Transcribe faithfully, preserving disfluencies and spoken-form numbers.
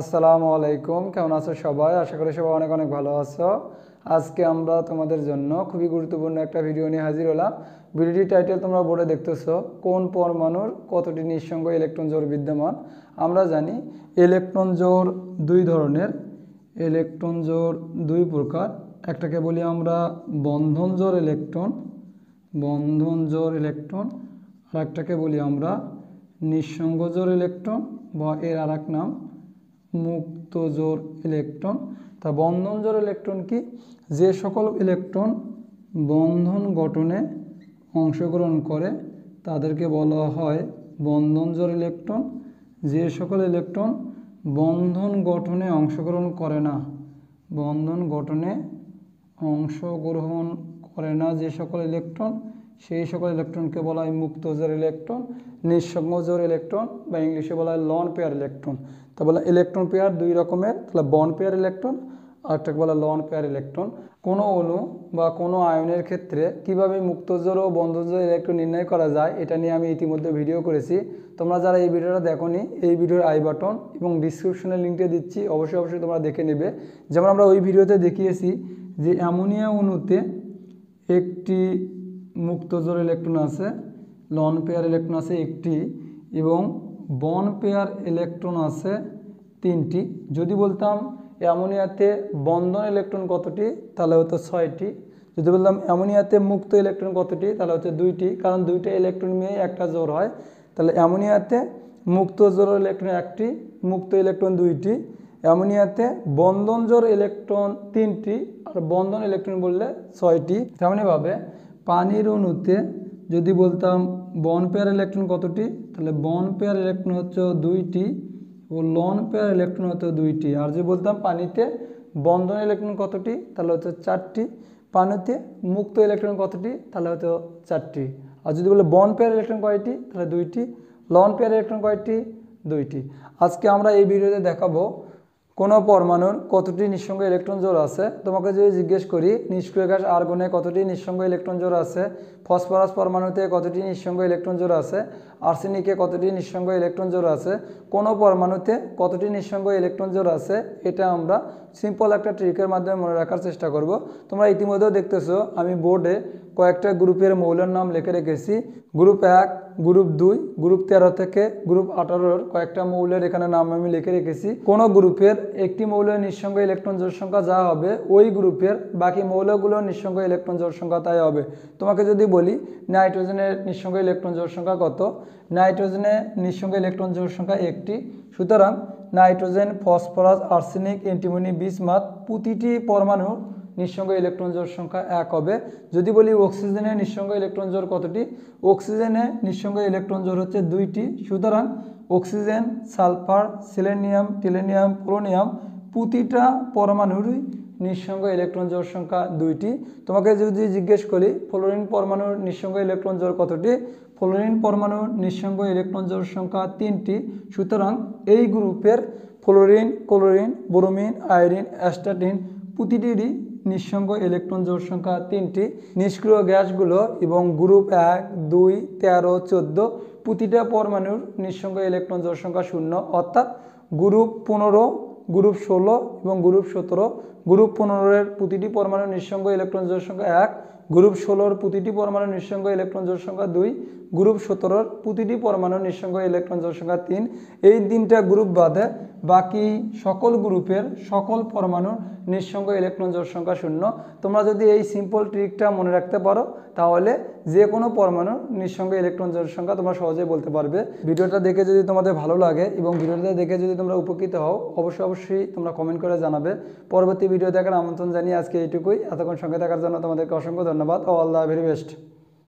আসসালামু আলাইকুম। কেমন আছো সবাই? আশা করি সবাই অনেক অনেক ভালো আছো। আজকে আমরা তোমাদের জন্য খুবই গুরুত্বপূর্ণ একটা ভিডিও নিয়ে হাজির হলাম। ভিডিওটি টাইটেল তোমরা বোর্ডে দেখতেছো, কোন পরমাণুর কতটি নিঃসঙ্গ ইলেকট্রন জোড় বিদ্যমান। আমরা জানি ইলেকট্রন জোড় দুই ধরনের, ইলেকট্রন জোড় দুই প্রকার। একটাকে বলি আমরা বন্ধন জোড় ইলেকট্রন, বন্ধন জোড় ইলেকট্রন, আর একটাকে বলি আমরা নিঃসঙ্গ জোড় ইলেকট্রন বা এর আর এক নাম মুক্ত জোড় ইলেকট্রন। তা বন্ধন জোড় ইলেকট্রন কি? যে সকল ইলেকট্রন বন্ধন গঠনে অংশগ্রহণ করে তাদেরকে বলা হয় বন্ধন জোড় ইলেকট্রন। যে সকল ইলেকট্রন বন্ধন গঠনে অংশগ্রহণ করে না, বন্ধন গঠনে অংশগ্রহণ করে না যে সকল ইলেকট্রন, সেই সকল ইলেকট্রনকে বলা হয় মুক্ত জোড় ইলেকট্রন, নিঃসঙ্গ জোড় ইলেকট্রন বা ইংলিশে বলা হয় লন পেয়ার ইলেকট্রন। তা বলা ইলেকট্রন পেয়ার দুই রকমের, তাহলে বন্ড পেয়ার ইলেকট্রন আর একটাকে বলা লন পেয়ার ইলেকট্রন। কোনো অণু বা কোনো আয়নের ক্ষেত্রে কিভাবে মুক্ত জোড় ও বন্ধন জোড় ইলেকট্রন নির্ণয় করা যায় এটা নিয়ে আমি ইতিমধ্যে ভিডিও করেছি। তোমরা যারা এই ভিডিওটা দেখোনি, এই ভিডিওর আই বাটন এবং ডিসক্রিপশনের লিঙ্কটা দিচ্ছি, অবশ্যই অবশ্যই তোমরা দেখে নেবে। যেমন আমরা ওই ভিডিওতে দেখিয়েছি যে অ্যামোনিয়া অণুতে একটি মুক্ত জোড় ইলেকট্রন আছে, লন পেয়ার ইলেকট্রন আছে একটি এবং বন্ড পেয়ার ইলেকট্রন আছে তিনটি। যদি বলতাম অ্যামোনিয়াতে বন্ধন ইলেকট্রন কতটি, তাহলে হতো ছয়টি। যদি বলতাম অ্যামোনিয়াতে মুক্ত ইলেকট্রন কতটি, তাহলে হচ্ছে দুইটি, কারণ দুইটা ইলেকট্রন নিয়েই একটা জোড় হয়। তাহলে অ্যামোনিয়াতে মুক্ত জোড় ইলেকট্রন একটি, মুক্ত ইলেকট্রন দুইটি। অ্যামোনিয়াতে বন্ধন জোড় ইলেকট্রন তিনটি আর বন্ধন ইলেকট্রন বললে ছয়টি। তেমনিভাবে পানির অণুতে যদি বলতাম বন্ড পেয়ার ইলেকট্রন কতটি, তাহলে বন্ড পেয়ার ইলেকট্রন হচ্ছে দুইটি ও লন পেয়ার ইলেকট্রন হচ্ছে দুইটি। আর যদি বলতাম পানিতে বন্ধন ইলেকট্রন কতটি, তাহলে হচ্ছে চারটি। পানিতে মুক্ত ইলেকট্রন কতটি, তাহলে হচ্ছে চারটি। আর যদি বলে বন্ড পেয়ার ইলেকট্রন কয়টি, তাহলে দুইটি। লন পেয়ার ইলেকট্রন কয়টি, দুইটি। আজকে আমরা এই ভিডিওতে দেখাবো কোনো পরমাণুর কতটি নিঃসঙ্গ ইলেকট্রন জোড় আছে। তোমাকে যদি জিজ্ঞেস করি নিষ্ক্রিয় গ্যাস আর্গনে কতটি নিঃসঙ্গ ইলেকট্রন জোড় আছে, ফসফরাস পরমাণুতে কতটি নিঃসঙ্গ ইলেকট্রন জোড় আছে, আর্সেনিকে কতটি নিঃসঙ্গ ইলেকট্রন জোড় আছে, কোনো পরমাণুতে কতটি নিঃসঙ্গ ইলেকট্রন জোড় আছে, এটা আমরা সিম্পল একটা ট্রিকের মাধ্যমে মনে রাখার চেষ্টা করব। তোমরা ইতিমধ্যেও দেখতেছো আমি বোর্ডে কয়েকটা গ্রুপের মৌলের নাম লিখে রেখেছি। গ্রুপ এক, গ্রুপ দুই, গ্রুপ তেরো থেকে গ্রুপ আঠারোর কয়েকটা মৌলের এখানে নাম আমি লিখে রেখেছি। কোনো গ্রুপের একটি মৌলের নিঃসঙ্গ ইলেকট্রন জোড় সংখ্যা যা হবে, ওই গ্রুপের বাকি মৌলগুলোর নিঃসঙ্গ ইলেকট্রন জোড় সংখ্যা তাই হবে। তোমাকে যদি বলি নাইট্রোজেনের নিঃসঙ্গ ইলেকট্রন জোড় সংখ্যা কত, নাইট্রোজেনের নিঃসঙ্গ ইলেকট্রন জোড় সংখ্যা একটি। সুতরাং nitrogen, phosphorus, arsenic, antimony, bismuth প্রতিটি পরমাণুর নিঃসঙ্গ ইলেকট্রন জোড় সংখ্যা এক হবে। যদি বলি অক্সিজেনের নিঃসঙ্গ ইলেকট্রন জোড় কতটি, অক্সিজেনের নিঃসঙ্গ ইলেকট্রন জোড় হচ্ছে দুইটি। সুতরাং oxygen, sulphur, selenium, tellurium, polonium প্রতিটা পরমাণুরই নিঃসঙ্গ ইলেকট্রন জোড় সংখ্যা দুইটি। তোমাকে যদি জিজ্ঞেস করি ফ্লোরিন পরমাণুর নিঃসঙ্গ ইলেকট্রন জোড় কতটি, ফ্লোরিন পরমাণুর নিঃসঙ্গ ইলেকট্রন জোড় সংখ্যা তিনটি। সুতরাং এই গ্রুপের fluorine, chlorine, bromine, iodine, astatine প্রতিটিরই নিঃসঙ্গ ইলেকট্রন জোড় সংখ্যা তিনটি। নিষ্ক্রিয় গ্যাসগুলো এবং গ্রুপ এক, দুই, তেরো, চোদ্দো প্রতিটা পরমাণুর নিঃসঙ্গ ইলেকট্রন জোড় সংখ্যা শূন্য, অর্থাৎ গ্রুপ পনেরো, গ্রুপ ষোলো এবং গ্রুপ সতেরো। গ্রুপ পনেরোর প্রতিটি পরমাণুর নিঃসঙ্গ ইলেকট্রন জোড় সংখ্যা এক, গ্রুপ ষোলোর প্রতিটি পরমাণুর নিঃসঙ্গ ইলেকট্রন জোড় সংখ্যা দুই, গ্রুপ সতেরোর প্রতিটি পরমাণুর নিঃসঙ্গ ইলেকট্রন জোড় সংখ্যা তিন। এই তিনটা গ্রুপ বাদে বাকি সকল গ্রুপের সকল পরমাণুর নিঃসঙ্গ ইলেকট্রন জোড় সংখ্যা শূন্য। তোমরা যদি এই সিম্পল ট্রিকটা মনে রাখতে পারো, তাহলে যে কোনো পরমাণুর নিঃসঙ্গ ইলেকট্রন জোড় সংখ্যা তোমরা সহজেই বলতে পারবে। ভিডিওটা দেখে যদি তোমাদের ভালো লাগে এবং ভিডিওটা দেখে যদি তোমরা উপকৃত হও, অবশ্যই অবশ্যই তোমরা কমেন্ট করে জানাবে। পরবর্তী ভিডিও দেখার আমন্ত্রণ জানিয়ে আজকে এইটুকুই। এতক্ষণ সঙ্গে থাকার জন্য তোমাদেরকে অসংখ্য ধন্যবাদ। All the very best.